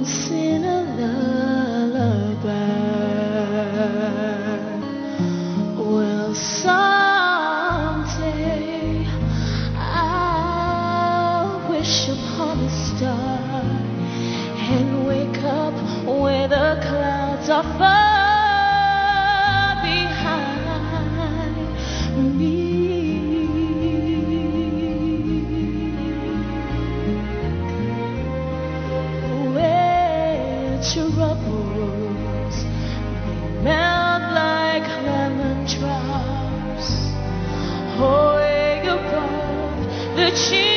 once in a lullaby. Well, someday I'll wish upon a star and wake up where the clouds are far behind me. Troubles, they melt like lemon drops, way above the cheek.